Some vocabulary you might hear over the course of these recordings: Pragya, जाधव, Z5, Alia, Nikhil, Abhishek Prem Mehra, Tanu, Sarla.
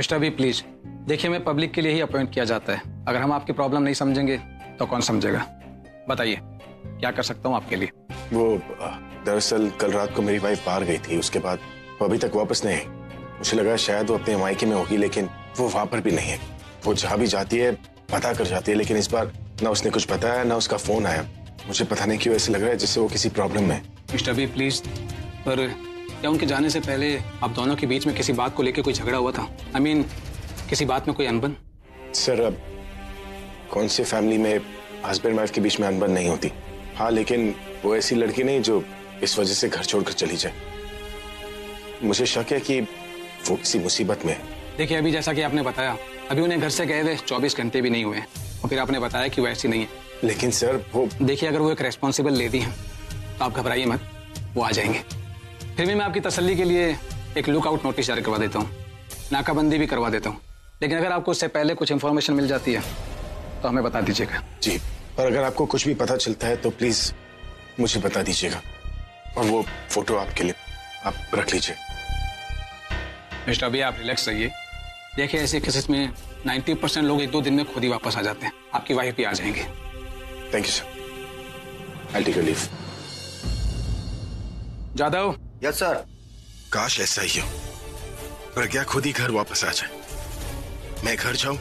Mister भी please देखिए, मैं पब्लिक के लिए ही अपॉइंट किया जाता है। अगर हम आपकी प्रॉब्लम नहीं समझेंगे तो कौन समझेगा? बताइए क्या कर सकता हूँ आपके लिए? वो दरअसल कल रात को मेरी वाइफ बाहर गई थी, उसके बाद वो अभी तक वापस नहीं आई। मुझे लगा शायद वो अपने मायके में होगी, लेकिन वो वहाँ पर भी नहीं है। वो जहाँ भी जाती है पता कर जाती है, लेकिन इस बार ना उसने कुछ बताया ना उसका फोन आया। मुझे पता नहीं क्यों ऐसे लग रहा है जैसे वो किसी प्रॉब्लम में है। मिस्टर बी प्लीज, पर क्या उनके जाने से पहले आप दोनों के बीच में किसी बात को लेकर कोई झगड़ा हुआ था? आई मीन किसी बात में कोई अनबन? सर अब कौन से फैमिली में हस्बैंड वाइफ के बीच में अनबन नहीं होती। हाँ लेकिन वो ऐसी लड़की नहीं जो इस वजह से घर छोड़कर चली जाए। मुझे शक है कि वो किसी मुसीबत में है। देखिए अभी जैसा कि आपने बताया, अभी उन्हें घर से गए हुए 24 घंटे भी नहीं हुए और फिर आपने बताया कि वो ऐसी नहीं है। लेकिन सर वो देखिए, अगर वो एक रेस्पॉन्सिबल लेडी हैं तो आप घबराइए मत, वो आ जाएंगे। फिर भी मैं आपकी तसल्ली के लिए एक लुकआउट नोटिस जारी करवा देता हूँ, नाकाबंदी भी करवा देता हूँ, लेकिन अगर आपको उससे पहले कुछ इन्फॉर्मेशन मिल जाती है तो हमें बता दीजिएगा। जी, और अगर आपको कुछ भी पता चलता है तो प्लीज़ मुझे बता दीजिएगा। और वो फोटो आपके लिए आप रख लीजिए। मिस्टर अभी आप रिलैक्स रहिए। देखिए ऐसे केसेस में 90% लोग एक दो दिन में खुद ही वापस आ जाते हैं। आपकी वाइफ भी आ जाएंगे। Thank you sir, I take a leave. जाधव। Yes sir. काश ऐसा ही हो, प्रज्ञा खुद ही घर वापस आ जाए। मैं घर जाऊं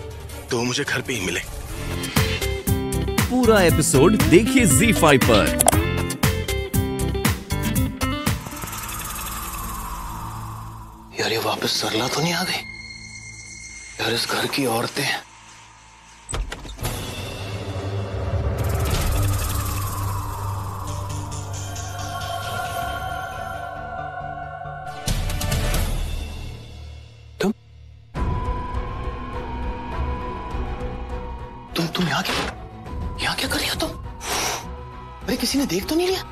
तो मुझे घर पे ही मिले। पूरा एपिसोड देखिए Z5 पर। यार ये वापस सरला तो नहीं आ गई? यार इस घर की औरतें किसी ने देख तो नहीं लिया?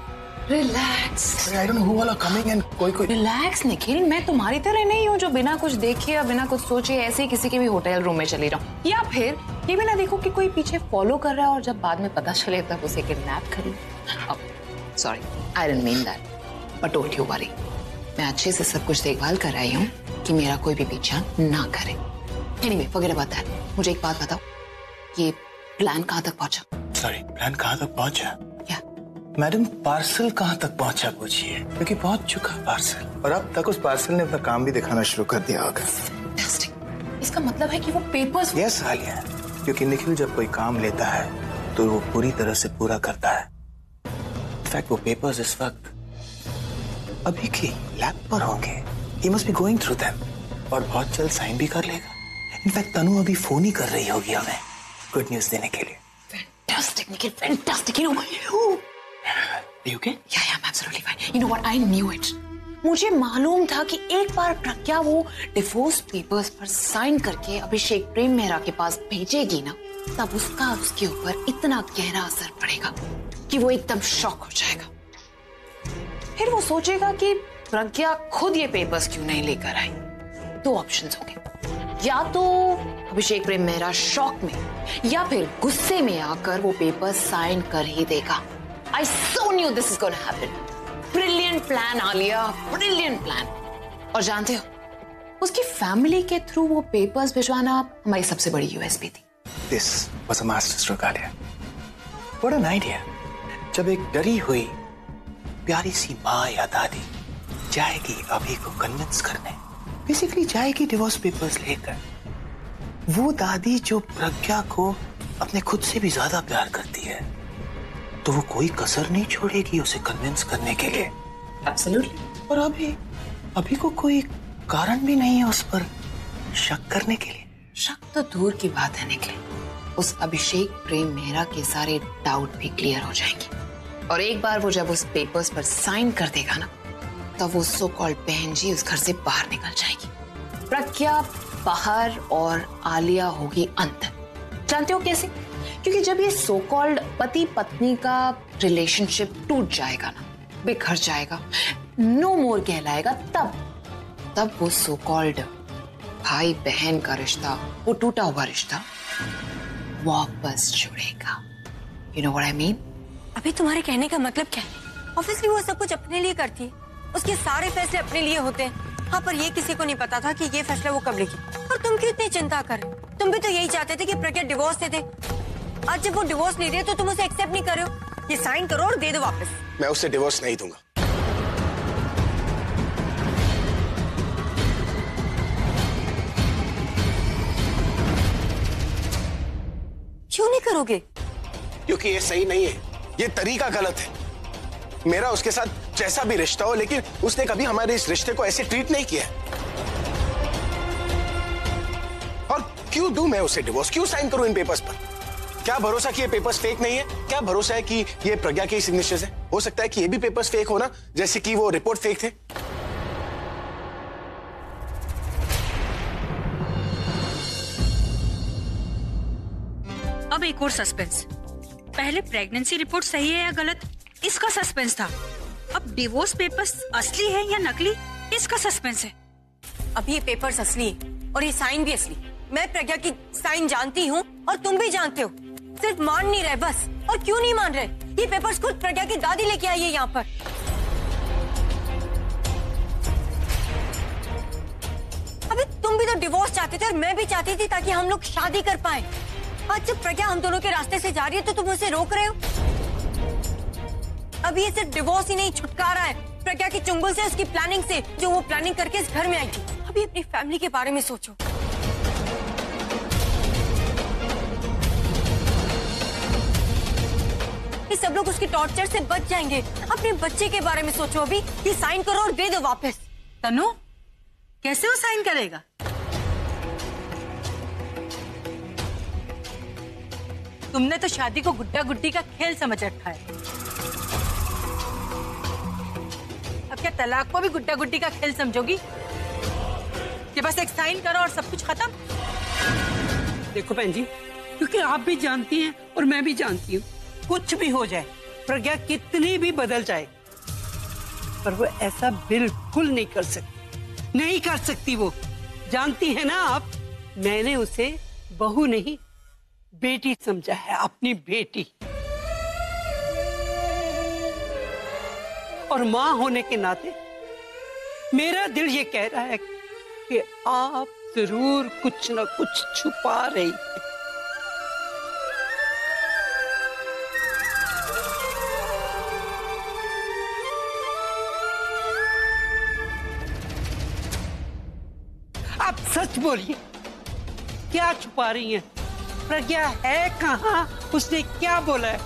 Relax. I don't know who all are coming and कोई रिलैक्स निखिल, मैं तुम्हारी तरह नहीं हूँ जो बिना कुछ देखे या बिना कुछ सोचे ऐसे ही किसी के भी होटल रूम में चली जाऊं, या फिर ये भी ना देखो कि कोई पीछे फॉलो कर रहा है और जब बाद में पता चले तब उसे किडनैप कर लूं। Sorry, I don't mean that, but don't you worry, मैं अच्छे से सब कुछ देखभाल कर रही हूँ कि मेरा कोई भी पीछा ना करे। Anyway, forget about that. मुझे एक बात बताओ, ये प्लान कहाँ तक पहुँचा? सॉरी, प्लान कहाँ तक पहुँचा? मैडम पार्सल कहाँ तक पहुँचा पूछिए, क्योंकि पहुँच चुका पार्सल और अब तक उस पार्सल ने अपना काम भी दिखाना शुरू कर दिया होगा। इसका मतलब है कि वो पेपर्स? यस आलिया, क्योंकि निखिल जब कोई काम लेता है तो वो पूरी तरह से पूरा करता है। इनफैक्ट वो पेपर्स इस वक्त अभी की लैब पर होंगे। He must be going through them और बहुत जल्द साइन भी कर लेगा। इनफैक्ट तनु अभी फोन ही कर रही होगी हमें गुड न्यूज देने के लिए। Fantastic Nikhil, fantastic. Are you okay? Yeah, I'm absolutely fine. You know what? I knew it. मुझे मालूम था कि एक बार प्रज्ञा वो डिवोर्स पेपर्स पर साइन करके अभिषेक प्रेम मेहरा के पास भेजेगी ना, तब उसका उसके ऊपर इतना गहरा असर पड़ेगा कि वो एकदम शॉक हो जाएगा। फिर वो सोचेगा कि प्रज्ञा खुद ये पेपर्स क्यों नहीं लेकर आई। दो ऑप्शंस होंगे, या तो अभिषेक प्रेम मेहरा शॉक में या फिर गुस्से में आकर वो पेपर्स साइन कर ही देगा। I so knew this is going to happen. Brilliant plan, Alia. Brilliant plan. और जानते हो, उसकी फैमिली के थ्रू वो पेपर्स भिजवाना हमारी सबसे बड़ी यूएसपी थी। This was a masterstroke, Alia. What an idea! जब एक डरी हुई प्यारी सी माँ या दादी जाएगी अभी को कन्विंस करने, बेसिकली जाएगी डिवोर्स पेपर्स लेकर। वो दादी जो प्रज्ञा को अपने खुद से भी ज्यादा प्यार करती है, तो वो कोई कसर नहीं छोड़ेगी उसे कन्विंस करने के लिए। Absolutely. और अभी को कोई कारण भी नहीं है उस पर शक करने के लिए। शक तो दूर की बात है निखिल, उस अभिषेक प्रेम मेहरा के सारे डाउट भी क्लियर हो जाएंगे। और एक बार वो जब उस पेपर्स पर साइन कर देगा ना, तब तो वो सो कॉल्ड बहन जी उस घर से बाहर निकल जाएगी। प्रज्ञा बाहर और आलिया होगी अंदर। जानते हो कैसे? क्योंकि जब ये सो कॉल्ड पति पत्नी का रिलेशनशिप टूट जाएगा ना, बिखर जाएगा, नो मोर कहलाएगा, तब वो सो कॉल्ड भाई बहन का रिश्ता, वो टूटा हुआ रिश्ता वापस जुड़ेगा। You know what I mean? अभी तुम्हारे कहने का मतलब क्या है? ऑब्वियसली वो सब कुछ अपने लिए करती है, उसके सारे फैसले अपने लिए होते हैं। हाँ, पर ये किसी को नहीं पता था कि ये फैसला वो कब लेगी। और तुम क्यों इतनी चिंता कर? तुम भी तो यही चाहते थे कि प्रज्ञा डिवोर्स दे दे। आज जब वो डिवोर्स ले रही है तो तुम उसे एक्सेप्ट नहीं कर रहे हो। ये साइन करो और दे दो वापस। मैं उसे डिवोर्स नहीं दूंगा। क्यों नहीं करोगे? क्योंकि ये सही नहीं है, ये तरीका गलत है। मेरा उसके साथ जैसा भी रिश्ता हो, लेकिन उसने कभी हमारे इस रिश्ते को ऐसे ट्रीट नहीं किया। और क्यों दूं मैं उसे डिवोर्स? क्यों साइन करूं इन पेपर्स पर? क्या भरोसा कि ये पेपर्स फेक नहीं है? क्या भरोसा है कि ये प्रज्ञा के सिग्नेचर्स हैं? हो सकता है कि ये भी पेपर्स फेक हो ना, जैसे कि वो रिपोर्ट फेक थे। अब एक और सस्पेंस। पहले प्रेगनेंसी रिपोर्ट सही है या गलत, इसका सस्पेंस था। अब डिवोर्स पेपर्स असली है या नकली, इसका सस्पेंस है। अभी ये पेपर्स असली है और ये साइन भी असली। मैं प्रज्ञा की साइन जानती हूँ और तुम भी जानते हो। सिर्फ मान नहीं रहे बस। और क्यों नहीं मान रहे? ये पेपर्स खुद प्रज्ञा की दादी लेके आई है यहाँ पर। अबे तुम भी तो डिवोर्स चाहते थे और मैं भी चाहती थी, ताकि हम लोग शादी कर पाए। आज जब प्रज्ञा हम दोनों के रास्ते से जा रही है तो तुम उसे रोक रहे हो। अभी ये सिर्फ डिवोर्स ही नहीं, छुटकारा है प्रज्ञा के चुंगल से, उसकी प्लानिंग से, जो वो प्लानिंग करके इस घर में आई थी। अभी अपनी फैमिली के बारे में सोचो। ये सब लोग उसकी टॉर्चर से बच जाएंगे। अपने बच्चे के बारे में सोचो। अभी ये साइन करो और दे दो वापस। तनु, कैसे वो साइन करेगा? तुमने तो शादी को गुड्डा गुड्डी का खेल समझ रखा है। क्या तलाक को भी गुड्डा गुड्डी का खेल समझोगी? कि बस एक साइन करो और सब कुछ खत्म? देखो बहन जी, क्योंकि आप भी जानती हैं और मैं भी जानती हूँ, कुछ भी हो जाए, प्रज्ञा कितनी भी बदल जाए, पर वो ऐसा बिल्कुल नहीं कर सकती। नहीं कर सकती वो। जानती है ना आप, मैंने उसे बहू नहीं बेटी समझा है, अपनी बेटी। और माँ होने के नाते मेरा दिल ये कह रहा है कि आप जरूर कुछ ना कुछ छुपा रही हैं। आप सच बोलिए, क्या छुपा रही हैं? प्रज्ञा है कहाँ? उसने क्या बोला है?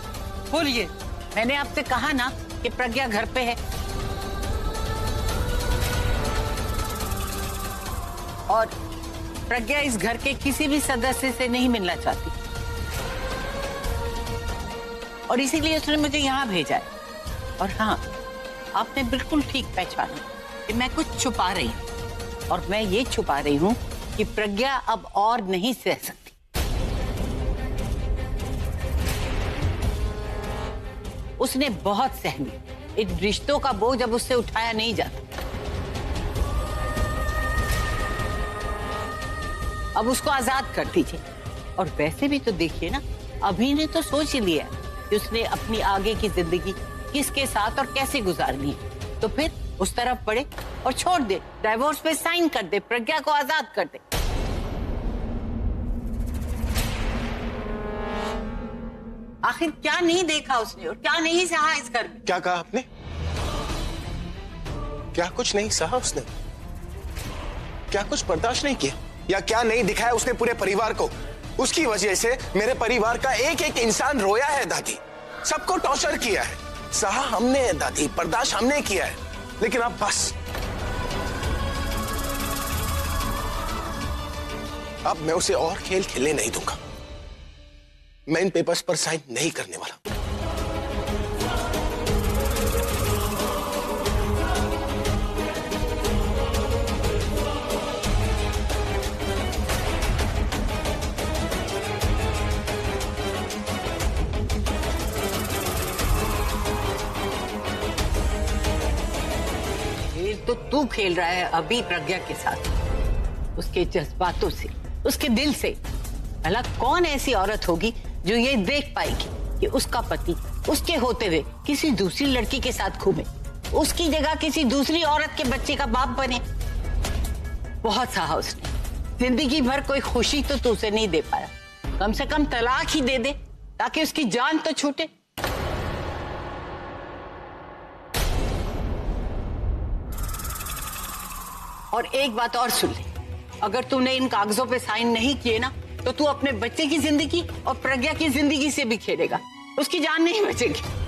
बोलिए। मैंने आपसे कहा ना कि प्रज्ञा घर पे है और प्रज्ञा इस घर के किसी भी सदस्य से नहीं मिलना चाहती, और इसीलिए उसने मुझे यहाँ भेजा है। और हाँ, आपने बिल्कुल ठीक पहचाना कि मैं कुछ छुपा रही हूँ, और मैं ये छुपा रही हूँ कि प्रज्ञा अब और नहीं सह सकती। उसने बहुत सहमी। इन रिश्तों का बोझ जब उससे उठाया नहीं जाता, अब उसको आजाद कर दीजिए। और वैसे भी तो देखिए ना, अभी ने तो सोच ही लिया कि उसने अपनी आगे की जिंदगी किसके साथ और कैसे गुजारनी है, तो फिर उस तरफ पड़े और छोड़ दे, डाइवोर्स पे साइन कर दे, प्रज्ञा को आजाद कर दे। आखिर क्या नहीं देखा उसने और क्या नहीं सहा इस घर में? क्या कहा आपने? क्या कुछ नहीं सहा उसने? क्या कुछ बर्दाश्त नहीं किया या क्या नहीं दिखाया उसने पूरे परिवार को? उसकी वजह से मेरे परिवार का एक एक इंसान रोया है दादी। सबको टॉर्चर किया है, सहा हमने है दादी, बर्दाश्त हमने किया है। लेकिन अब बस, अब मैं उसे और खेल खेलने नहीं दूंगा। मैं इन पेपर्स पर साइन नहीं करने वाला। खेल तो तू खेल रहा है अभी प्रज्ञा के साथ, उसके जज्बातों से, उसके दिल से। भला कौन ऐसी औरत होगी जो ये देख पाएगी कि उसका पति उसके होते हुए किसी दूसरी लड़की के साथ घूमे, उसकी जगह किसी दूसरी औरत के बच्चे का बाप बने? बहुत सहा उसने, जिंदगी भर कोई खुशी तो तुझे नहीं दे पाया, कम से कम तलाक ही दे दे ताकि उसकी जान तो छूटे। और एक बात और सुन ले, अगर तूने इन कागजों पे साइन नहीं किए ना तो तू अपने बच्चे की जिंदगी और प्रज्ञा की जिंदगी से भी खेलेगा, उसकी जान नहीं बचेगी।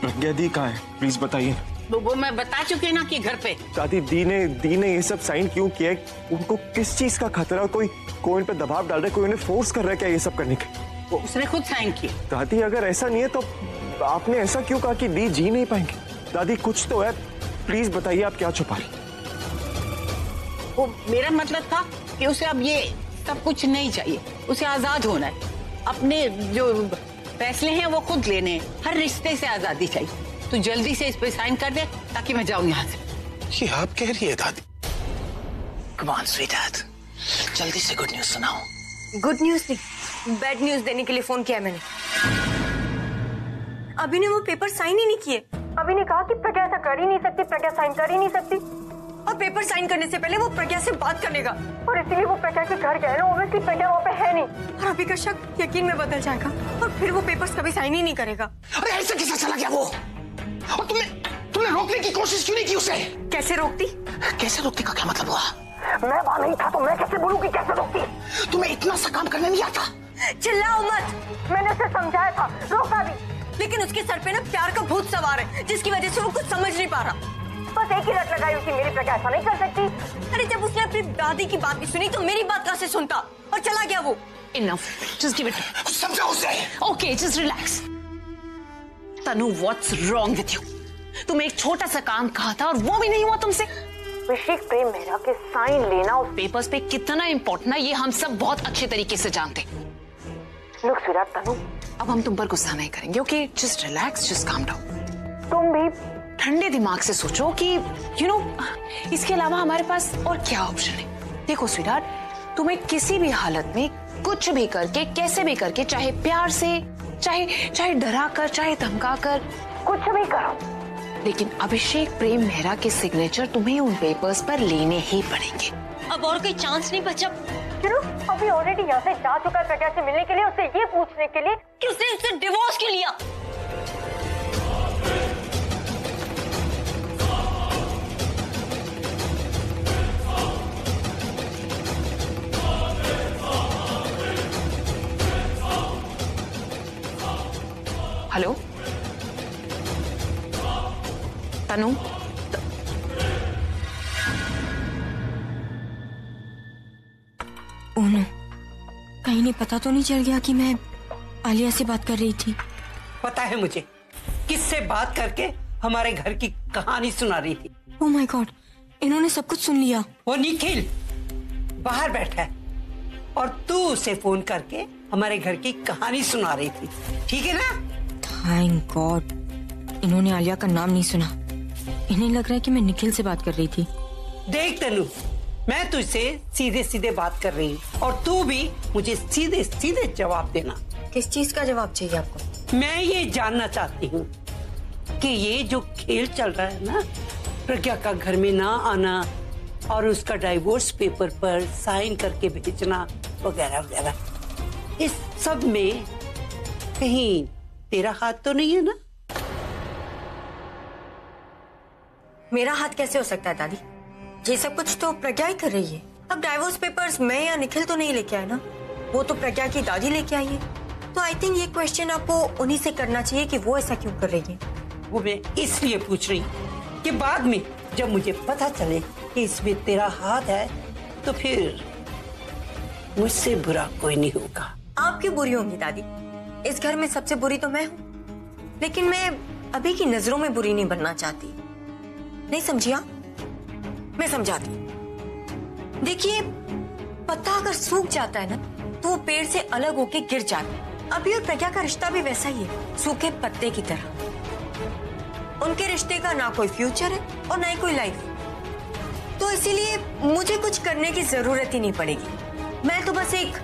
प्रज्ञा दी कहाँ है, प्लीज बताइए। वो मैं बता चुकी ना कि घर पे। दादी दी ने ये सब साइन क्यों किया, उनको किस चीज का खतरा, कोई उन पे दबाव डाल रहा है, कोई उन्हें फोर्स कर रहा है क्या ये सब करने के? उसने खुद साइन किए। दादी अगर ऐसा नहीं है तो आपने ऐसा क्यों कहा कि दी जी नहीं पाएंगे? दादी कुछ तो है, प्लीज बताइए आप क्या छुपा रही? वो मेरा मतलब था कि उसे अब ये सब कुछ नहीं चाहिए, उसे आजाद होना है, अपने जो फैसले हैं वो खुद लेने हैं, हर रिश्ते से आजादी चाहिए। तू जल्दी से इस पे साइन कर दे ताकि मैं जाऊं यहाँ से। ये आप कह रही है दादी? कम ऑन स्वीटहार्ट, जल्दी से गुड न्यूज सुनाओ। गुड न्यूज नहीं, बैड न्यूज देने के लिए फोन किया मैंने। अभी ने वो पेपर साइन ही नहीं किए। अभी ने कहा कि प्रज्ञा ऐसा कर ही नहीं सकती, प्रज्ञा साइन कर ही नहीं सकती, और पेपर साइन करने से पहले वो प्रज्ञा से बात कर लेगा, और इसीलिए वो प्रज्ञा के घर गया ना, ऑब्वियसली प्रज्ञा वहाँ पे है नहीं, और अभी का शक यकीन में बदल जाएगा और फिर वो पेपर्स कभी साइन ही नहीं करेगा। अरे ऐसे कैसे चला गया वो? और तुमने रोकने की कोशिश क्यों नहीं की उसे? कैसे रोकती? कैसे रोकती का क्या मतलब हुआ? मैं वहाँ नहीं था तो मैं कैसे बोलूँ की कैसे रोकती? तुम्हें इतना सा काम करने नहीं आता? चिल्लाओ मत, मैंने उसे समझाया था, रोका भी, लेकिन उसके सर पे ना प्यार का भूत सवार है जिसकी वजह से वो कुछ समझ नहीं पा रहा। बस एक ही रट लगाई उसकी, मेरी प्रज्ञा ऐसा नहीं कर सकती। अरे जब उसने अपनी दादी की बात भी सुनी तो मेरी बात कहाँ से सुनता और चला गया वो। Enough, just give it up. समझाओ उसे। Okay, just relax. Tanu, what's wrong with you? तुम एक छोटा सा काम कहा था और वो भी नहीं हुआ तुमसे। अभिषेक प्रेम मेहरा के साइन लेना और पेपर्स पे कितना इम्पोर्टेंट है ये हम सब बहुत अच्छे तरीके से जानते। Look, sweetheart, तनु अब हम तुम पर गुस्सा नहीं करेंगे, okay? Just relax, just calm down. तुम भी ठंडे दिमाग से सोचो कि यू नो, इसके अलावा हमारे पास और क्या ऑप्शन है? देखो स्वीटहार्ट, तुम्हें किसी भी हालत में कुछ भी करके कैसे भी करके, चाहे प्यार से, चाहे डरा कर, चाहे धमका कर, कुछ भी करो, लेकिन अभिषेक प्रेम मेहरा के सिग्नेचर तुम्हें उन पेपर्स पर लेने ही पड़ेंगे। अब और कोई चांस नहीं बचा। अभी ऑलरेडी यहाँ से जा चुका है प्रज्ञा से मिलने के लिए, उससे ये पूछने के लिए कि उसने उससे डिवोर्स क्यों लिया। हेलो तनु, कहीं नहीं, पता तो नहीं चल गया कि मैं आलिया से बात कर रही थी? पता है मुझे किससे बात करके हमारे घर की कहानी सुना रही थी। ओह माय गॉड, इन्होंने सब कुछ सुन लिया। वो निखिल बाहर बैठा है और तू उसे फोन करके हमारे घर की कहानी सुना रही थी, ठीक है ना? थैंक गॉड इन्होंने आलिया का नाम नहीं सुना, इन्हें लग रहा है कि मैं निखिल से बात कर रही थी। देख तनु, मैं तुझसे सीधे सीधे बात कर रही हूँ और तू भी मुझे सीधे सीधे जवाब देना। किस चीज का जवाब चाहिए आपको? मैं ये जानना चाहती हूँ कि ये जो खेल चल रहा है ना, प्रज्ञा का घर में ना आना और उसका डाइवोर्स पेपर पर साइन करके भेजना वगैरह वगैरह, इस सब में कहीं तेरा हाथ तो नहीं है ना? मेरा हाथ कैसे हो सकता है दादी? ये सब कुछ तो प्रज्ञा ही कर रही है। अब डाइवोर्स पेपर्स मैं या निखिल तो नहीं लेके आया ना, वो तो प्रज्ञा की दादी लेके आई है, तो आई थिंक ये क्वेश्चन आपको उन्हीं से करना चाहिए कि वो ऐसा क्यों कर रही है। वो मैं इसलिए पूछ रही कि बाद में जब मुझे पता चले कि इसमें तेरा हाथ है तो फिर मुझसे बुरा कोई नहीं होगा। आप क्यों बुरी होंगी दादी? इस घर में सबसे बुरी तो मैं हूँ, लेकिन मैं अभी की नजरों में बुरी नहीं बनना चाहती। नहीं समझिए, मैं समझाती। देखिए, पत्ता अगर सूख जाता है ना तो वो पेड़ से अलग होके गिर जाता है। अभी और प्रज्ञा का रिश्ता भी वैसा ही है, सूखे पत्ते की तरह। उनके रिश्ते का ना कोई फ्यूचर है और ना ही कोई लाइफ, तो इसीलिए मुझे कुछ करने की जरूरत ही नहीं पड़ेगी। मैं तो बस एक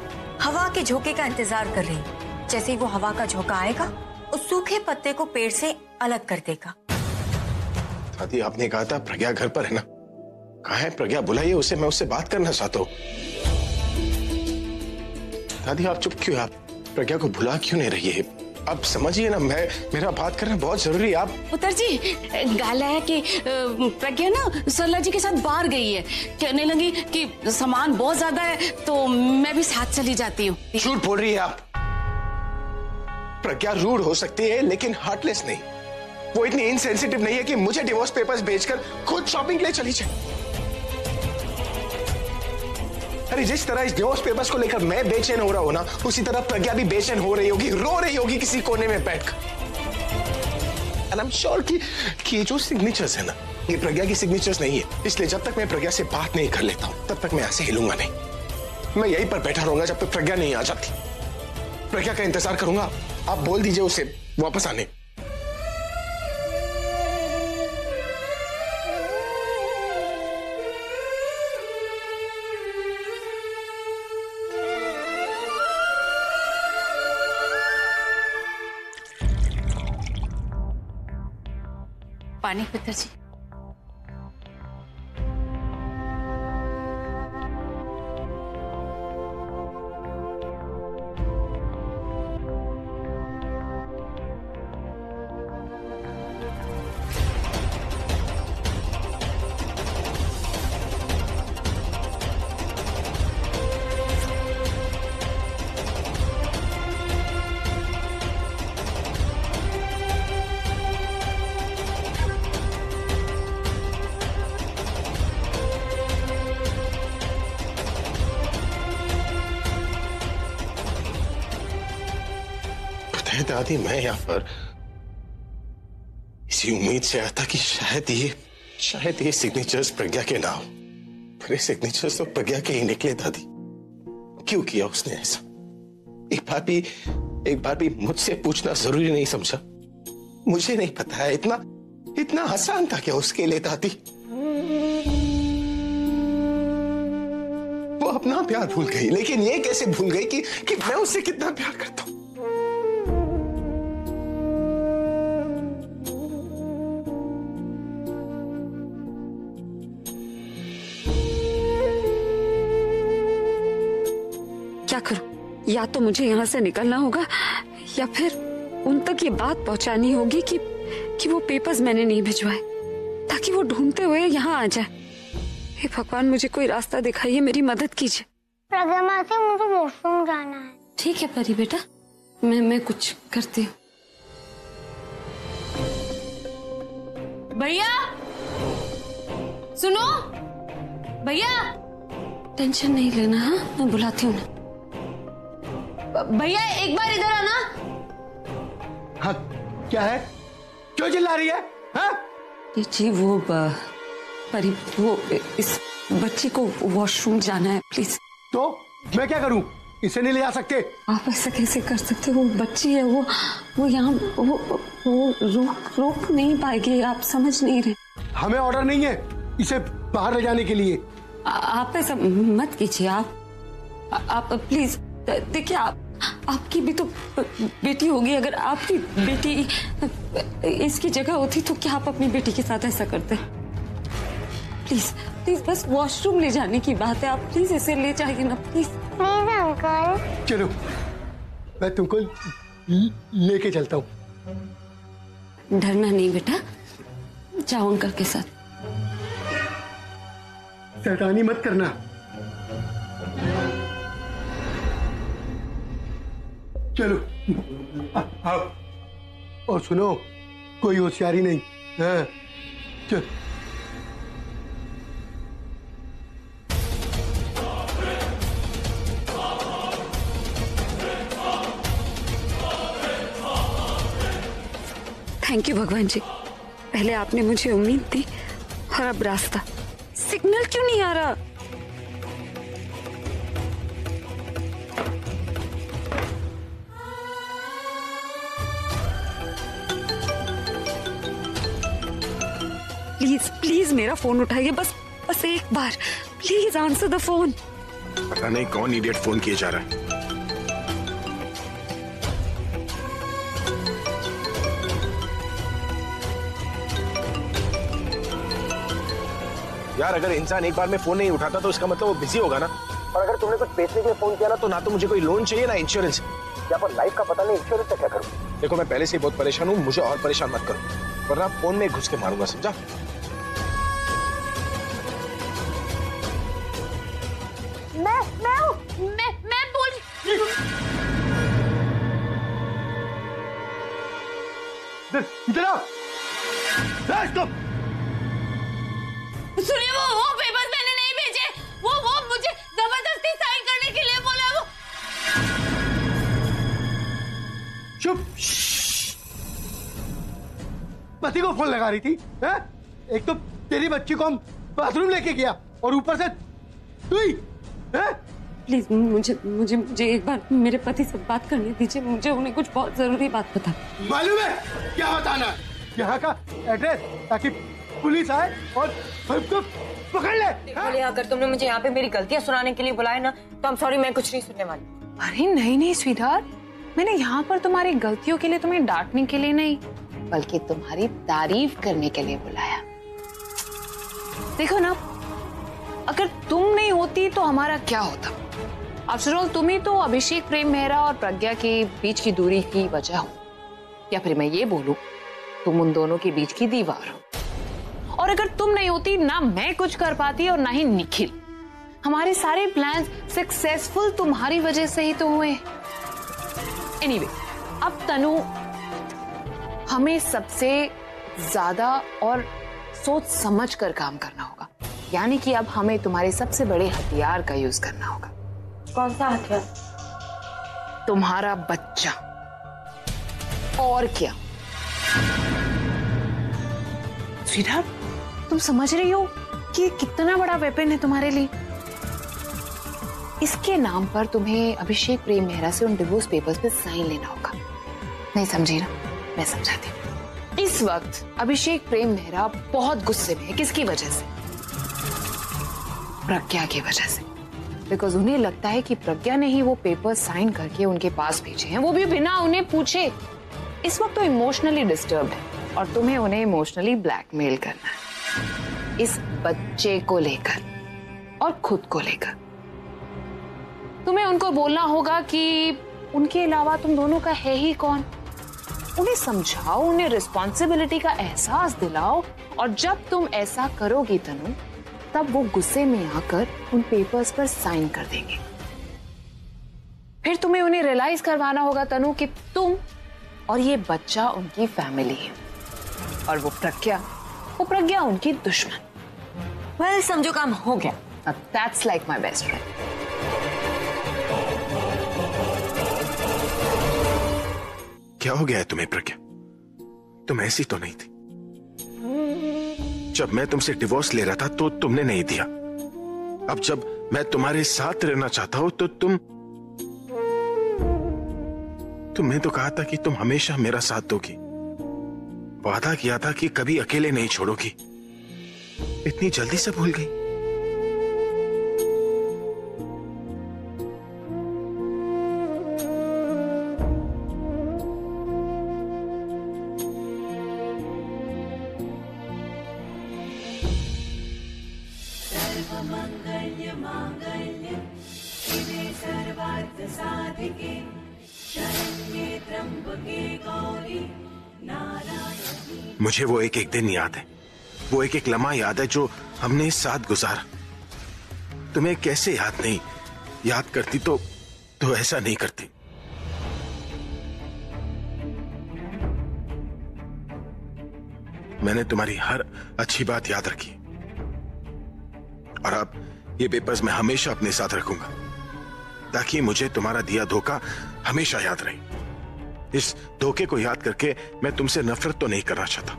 हवा के झोंके का इंतजार कर रही हूँ, जैसे ही वो हवा का झोंका आएगा उस सूखे पत्ते को पेड़ से अलग कर देगा। दादी आपने कहा था प्रज्ञा घर पर है ना? कहाँ है प्रज्ञा? बुलाइए उसे, मैं उससे बात करना चाहता हूँ। दादी आप चुप क्यों हैं? आप प्रज्ञा को बुला क्यों नहीं रही है? आप समझिए ना, मैं मेरा बात करना बहुत जरूरी है। आप पुत्र जी गाल है कि प्रज्ञा ना सरला जी के साथ बाहर गई है, कहने लगी कि सामान बहुत ज्यादा है तो मैं भी साथ चली जाती हूँ। झूठ बोल रही है आप। प्रज्ञा रूड हो सकती है लेकिन हार्टलेस नहीं। वो इतनी इनसेंसिटिव नहीं है कि मुझे डिवोर्स पेपर्स बेचकर खुद शॉपिंग के लिए चली जाए। अरे जिस तरह इस डिवोर्स पेपर्स को लेकर मैं बेचैन हो रहा हूं ना, उसी तरह प्रज्ञा भी बेचैन हो रही होगी, रो रही होगी किसी कोने में बैठकर। एंड आई एम श्योर कि जो सिग्नेचर्स है ना, ये प्रज्ञा की सिग्नेचर्स नहीं है। इसलिए जब तक मैं प्रज्ञा से बात नहीं कर लेता हूं तब तक मैं ऐसे हिलूंगा नहीं। मैं यहीं पर बैठा रहूंगा जब तक प्रज्ञा नहीं आ जाती। प्रज्ञा का इंतजार करूंगा। आप बोल दीजिए उसे वापस आने। पानी पुत्र जी। दादी मैं यहाँ पर इसी उम्मीद से आया था कि शायद ये सिग्नेचर्स प्रज्ञा के ना हो, पर ये सिग्नेचर्स तो प्रज्ञा के ही निकले। दादी क्यों किया उसने ऐसा? एक बार भी मुझसे पूछना जरूरी नहीं समझा। मुझे नहीं पता है इतना आसान था क्या उसके लिए? दादी वो अपना प्यार भूल गई, लेकिन ये कैसे भूल गई कि मैं उससे कितना प्यार करता हूं। या तो मुझे यहाँ से निकलना होगा या फिर उन तक ये बात पहुँचानी होगी कि वो पेपर्स मैंने नहीं भिजवाए, ताकि वो ढूंढते हुए यहाँ आ जाए। हे भगवान मुझे कोई रास्ता दिखाइए, मेरी मदद कीजिए। प्रज्ञा मासी मुझे वॉशरूम जाना है। ठीक है परी बेटा, मैं कुछ करती हूँ। भैया सुनो, भैया टेंशन नहीं लेना। हाँ मैं बुलाती हूँ ना। भैया एक बार इधर आना। हाँ क्या है? क्यों चिल्ला रही है? हाँ जी वो परी, वो इस बच्ची को वॉशरूम जाना है प्लीज। तो मैं क्या करूँ? इसे नहीं ले जा सकते आप? ऐसा कैसे कर सकते? वो बच्ची है, वो यहाँ वो रोक नहीं पाएगी। आप समझ नहीं रहे। हमें ऑर्डर नहीं है इसे बाहर ले जाने के लिए। आप ऐसा मत कीजिए। आप प्लीज देखिए, आपकी भी तो बेटी होगी। अगर आपकी बेटी इसकी जगह होती तो क्या आप अपनी बेटी के साथ ऐसा करते? प्लीज प्लीज बस वॉशरूम ले जाने की बात है, आप प्लीज इसे ले जाइए ना प्लीज। Please uncle. चलो मैं तुमको लेके चलता हूँ। डरना नहीं बेटा, जाओ अंकल के साथ। शैतानी मत करना। चलो आओ। और सुनो, कोई होशियारी नहीं है। चल थैंक यू भगवान जी, पहले आपने मुझे उम्मीद दी और अब रास्ता। सिग्नल क्यों नहीं आ रहा? प्लीज मेरा फोन उठाइए, बस एक बार प्लीज आंसर द फोन। पता नहीं कौन इडियट फोन किए जा रहा है। यार अगर इंसान एक बार में फोन नहीं उठाता तो इसका मतलब वो बिजी होगा ना। और अगर तुमने कुछ बेचने के लिए फोन किया ना तो मुझे कोई लोन चाहिए ना इंश्योरेंस, या पर लाइफ का पता नहीं इंश्योरेंस से क्या करूँ। देखो मैं पहले से ही बहुत परेशान हूँ, मुझे और परेशान मत करो वरना फोन में घुस के मारूंगा, समझा। मैं बोल सुनिए, वो पेपर्स मैंने नहीं भेजे, वो मुझे जबरदस्ती साइन करने के लिए बोला वो। चुप, पति को फोन लगा रही थी है? एक तो तेरी बच्ची को हम बाथरूम लेके गया और ऊपर से तू ही है। प्लीज मुझे मुझे मुझे एक बार मेरे पति से बात करने दीजिए, मुझे उन्हें कुछ बहुत जरूरी बात पता। मालूम है क्या बताना? यहाँ का एड्रेस ताकि पुलिस आए और सबको पकड़ ले। बोलिए अगर तुमने मुझे यहाँ पे मेरी गलतियाँ सुनाने के लिए बुलाया ना तो I'm sorry, मैं कुछ नहीं सुनने वाली। अरे नहीं नहीं स्वीटहार्ट, मैंने यहाँ पर तुम्हारी गलतियों के लिए, तुम्हें डांटने के लिए नहीं बल्कि तुम्हारी तारीफ करने के लिए बुलाया। देखो ना, अगर तुम नहीं होती तो हमारा क्या होता। आफ्टर ऑल तुम ही तो अभिषेक प्रेम मेहरा और प्रज्ञा के बीच की दूरी की वजह हो, या फिर मैं ये बोलूं तुम उन दोनों के बीच की दीवार हो। और अगर तुम नहीं होती ना मैं कुछ कर पाती और ना ही निखिल। हमारे सारे प्लान्स सक्सेसफुल तुम्हारी वजह से ही तो हुए। एनीवे, अब तनु हमें सबसे ज्यादा और सोच समझ कर काम करना होगा, यानी कि अब हमें तुम्हारे सबसे बड़े हथियार का यूज करना होगा। कौन सा हथियार? तुम्हारा बच्चा। और क्या स्वीटहार्ट, तुम समझ रही हो कि ये कितना बड़ा वेपन है तुम्हारे लिए। इसके नाम पर तुम्हें अभिषेक प्रेम मेहरा से उन डिवोर्स पेपर्स पे साइन लेना होगा। नहीं समझी ना, मैं समझाती हूँ। इस वक्त अभिषेक प्रेम मेहरा बहुत गुस्से में है। किसकी वजह से? प्रज्ञा की वजह से, बिकॉज उन्हें लगता है कि प्रज्ञा ने ही वो पेपर साइन करके उनके पास भेजे हैं, वो भी बिना उन्हें पूछे। इस वक्त तो इमोशनली डिस्टर्ब है और तुम्हें उन्हें इमोशनली ब्लैकमेल करना है इस बच्चे को लेकर और खुद को लेकर। तुम्हें उनको बोलना होगा कि उनके अलावा तुम दोनों का है ही कौन। उन्हें समझाओ, उन्हें रिस्पॉन्सिबिलिटी का एहसास दिलाओ। और जब तुम ऐसा करोगी तनु, तब वो गुस्से में आकर उन पेपर्स पर साइन कर देंगे। फिर तुम्हें उन्हें रियलाइज करवाना होगा तनु कि तुम और ये बच्चा उनकी फैमिली है और वो प्रज्ञा उनकी दुश्मन। well, समझो काम हो गया। That's like my best friend. क्या हो गया है तुम्हें प्रज्ञा? तुम ऐसी तो नहीं थी। जब मैं तुमसे डिवोर्स ले रहा था तो तुमने नहीं दिया। अब जब मैं तुम्हारे साथ रहना चाहता हूं तो तुमने तो कहा था कि तुम हमेशा मेरा साथ दोगी, वादा किया था कि कभी अकेले नहीं छोड़ोगी। इतनी जल्दी से भूल गई? मुझे वो एक एक दिन याद है, वो एक एक लम्हा याद है जो हमने साथ गुजारा। तुम्हें कैसे याद नहीं? याद करती तो ऐसा नहीं करती। मैंने तुम्हारी हर अच्छी बात याद रखी और अब ये पेपर्स मैं हमेशा अपने साथ रखूंगा ताकि मुझे तुम्हारा दिया धोखा हमेशा याद रहे। इस धोखे को याद करके मैं तुमसे नफरत तो नहीं करना चाहता,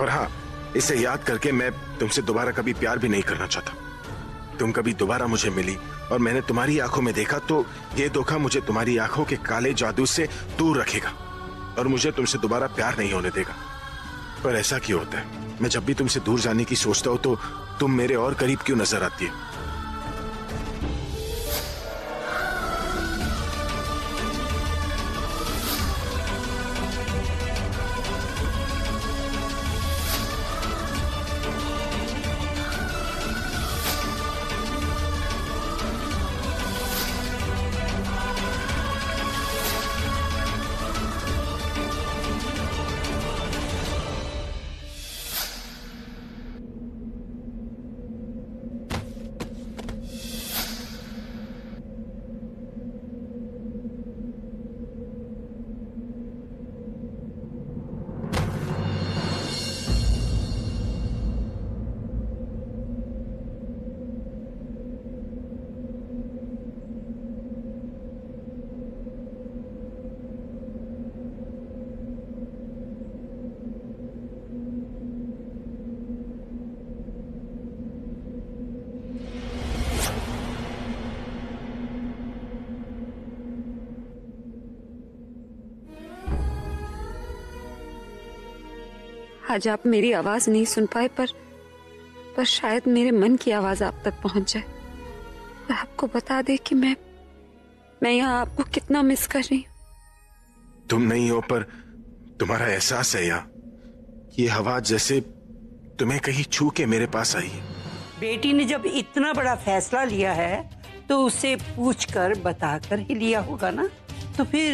और हाँ, इसे याद करके मैं तुमसे दोबारा कभी प्यार भी नहीं करना चाहता। तुम कभी दोबारा मुझे मिली और मैंने तुम्हारी आंखों में देखा तो ये धोखा मुझे तुम्हारी आंखों के काले जादू से दूर रखेगा और मुझे तुमसे दोबारा प्यार नहीं होने देगा। पर ऐसा क्यों होता है? मैं जब भी तुमसे दूर जाने की सोचता हूँ तो तुम मेरे और करीब क्यों नजर आती है? आज आप मेरी आवाज नहीं सुन पाए, पर शायद मेरे मन की आवाज आप तक पहुंच जाए और आपको बता दे कि मैं यहाँ आपको कितना मिस कर रही हूं। तुम नहीं हो पर तुम्हारा एहसास है यहाँ। ये हवा जैसे तुम्हें कहीं छू के मेरे पास आई है। बेटी ने जब इतना बड़ा फैसला लिया है तो उसे पूछकर बताकर ही लिया होगा ना, तो फिर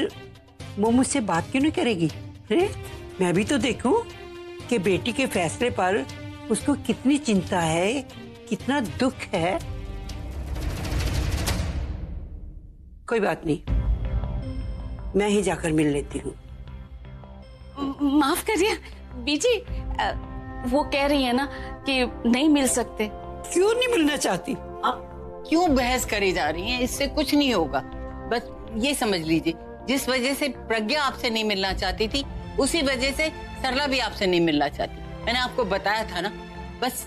वो मुझसे बात क्यों नहीं करेगी? अरे मैं भी तो देखूं कि बेटी के फैसले पर उसको कितनी चिंता है, कितना दुख है। कोई बात नहीं, मैं ही जाकर मिल लेती हूँ। माफ करिए बीजी, वो कह रही है ना कि नहीं मिल सकते। क्यों नहीं मिलना चाहती? क्यों बहस करी जा रही हैं? इससे कुछ नहीं होगा। बस ये समझ लीजिए, जिस वजह से प्रज्ञा आपसे नहीं मिलना चाहती थी, उसी वजह से सरला भी आपसे नहीं मिलना चाहती। मैंने आपको बताया था ना। बस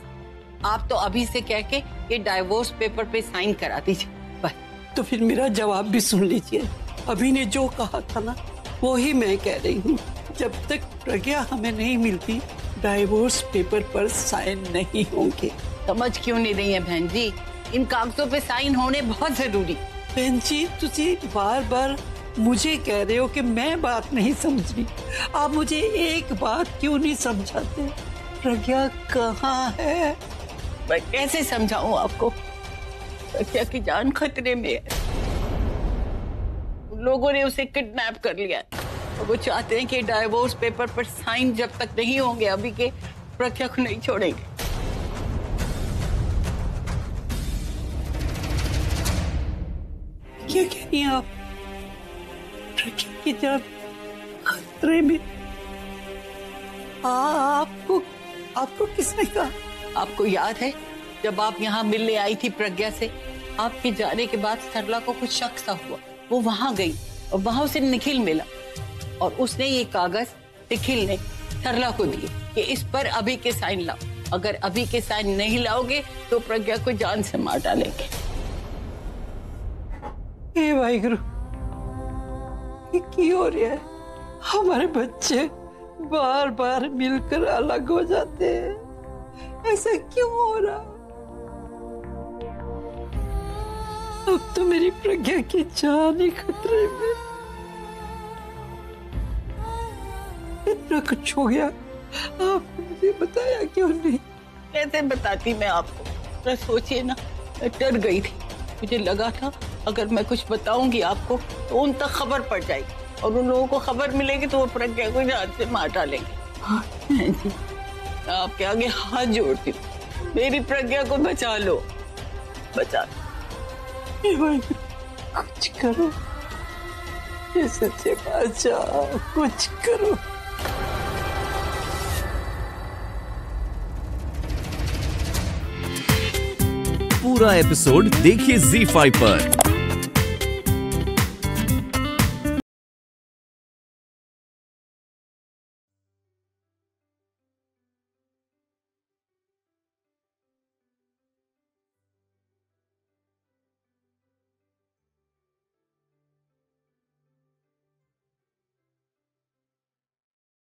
आप तो अभी से कह के ये डाइवोर्स पेपर पे साइन करा दीजिए बस। तो फिर मेरा जवाब भी सुन लीजिए। अभी ने जो कहा था ना वो ही मैं कह रही हूँ। जब तक प्रज्ञा हमें नहीं मिलती, डाइवोर्स पेपर पर साइन नहीं होंगे। समझ क्यों नहीं रही है बहन जी? इन कागजों पे साइन होने बहुत जरूरी। बहन जी तुझे बार बार मुझे कह रहे हो कि मैं बात नहीं समझ रही। आप मुझे एक बात क्यों नहीं समझाते? प्रज्ञा कहाँ है? मैं कैसे समझाऊं आपको? प्रज्ञा की जान खतरे में है। लोगों ने उसे किडनैप कर लिया है। वो चाहते हैं कि डाइवोर्स पेपर पर साइन जब तक नहीं होंगे अभी के, प्रज्ञा को नहीं छोड़ेंगे। क्या कह रही हैं आप? प्रज्ञा की जान खतरे में? आपको किसने कहा? आपको याद है जब आप यहाँ मिलने आई थी प्रज्ञा से, आपके जाने के बाद सरला को कुछ शक सा हुआ। वो वहां गई और वहां उसे निखिल मिला और उसने ये कागज निखिल ने सरला को दिए कि इस पर अभी के साइन लाओ। अगर अभी के साइन नहीं लाओगे तो प्रज्ञा को जान से मार डालेंगे। हे वाहिगुरु, ये क्यों हो रहा है? हमारे बच्चे बार बार मिलकर अलग हो जाते हैं, ऐसा क्यों हो रहा? अब तो मेरी प्रज्ञा की जान ही खतरे में। इतना कुछ हो गया, आपने मुझे बताया क्यों नहीं? कैसे बताती मैं आपको? मैं सोचिए ना, मैं डर गई थी। मुझे लगा था अगर मैं कुछ बताऊंगी आपको तो उन तक खबर पड़ जाएगी और उन लोगों को खबर मिलेगी तो वो प्रज्ञा को जान से मार डालेंगे। हाँ जी, आपके आगे हाथ जोड़ती हूँ, मेरी प्रज्ञा को बचा लो, बचा लो। कुछ करो, ये सच्चे बचाओ, कुछ करो। पूरा एपिसोड देखिए Z5 पर।